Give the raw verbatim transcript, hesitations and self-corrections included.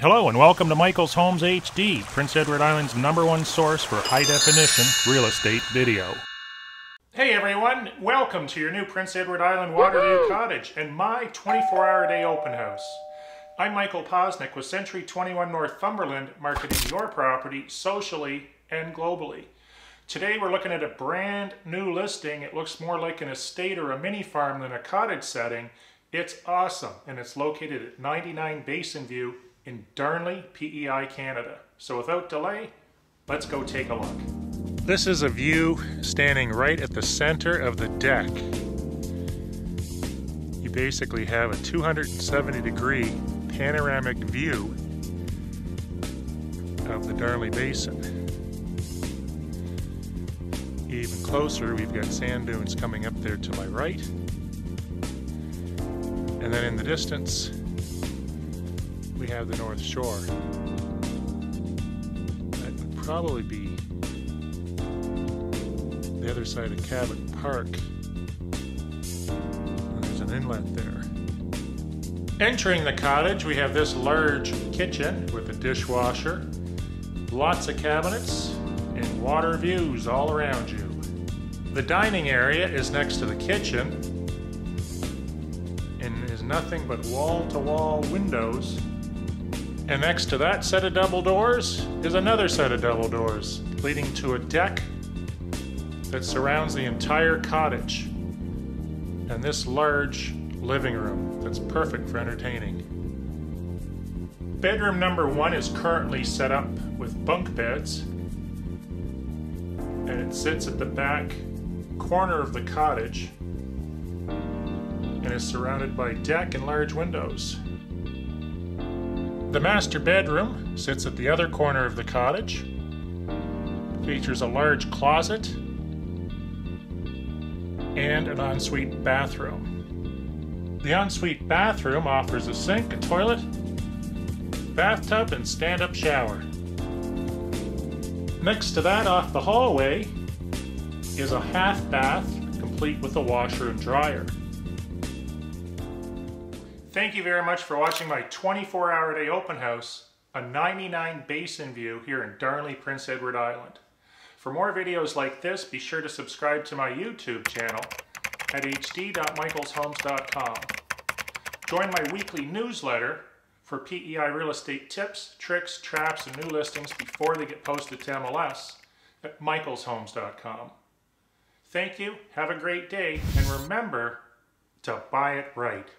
Hello and welcome to Michael's Homes H D, Prince Edward Island's number one source for high-definition real estate video. Hey everyone, welcome to your new Prince Edward Island Waterview Cottage and my twenty-four hour a day open house. I'm Michael Poczynek with Century twenty-one Northumberland, marketing your property socially and globally. Today we're looking at a brand new listing. It looks more like an estate or a mini farm than a cottage setting. It's awesome, and it's located at ninety-nine Basin View in Darnley, P E I, Canada. So without delay, let's go take a look. This is a view standing right at the center of the deck. You basically have a two hundred seventy degree panoramic view of the Darnley Basin. Even closer, we've got sand dunes coming up there to my right. And then in the distance, we have the North Shore. That would probably be the other side of Cabot Park. And there's an inlet there. Entering the cottage, we have this large kitchen with a dishwasher, lots of cabinets, and water views all around you. The dining area is next to the kitchen and is nothing but wall-to-wall windows. And next to that set of double doors is another set of double doors, leading to a deck that surrounds the entire cottage and this large living room that's perfect for entertaining. Bedroom number one is currently set up with bunk beds, and it sits at the back corner of the cottage and is surrounded by deck and large windows. The master bedroom sits at the other corner of the cottage, features a large closet, and an ensuite bathroom. The ensuite bathroom offers a sink, a toilet, bathtub, and stand-up shower. Next to that, off the hallway, is a half bath, complete with a washer and dryer. Thank you very much for watching my twenty-four hour a day open house on ninety-nine Basin View here in Darnley, Prince Edward Island. For more videos like this, be sure to subscribe to my YouTube channel at H D dot michaels homes dot com. Join my weekly newsletter for P E I real estate tips, tricks, traps, and new listings before they get posted to M L S at michaels homes dot com. Thank you, have a great day, and remember to buy it right.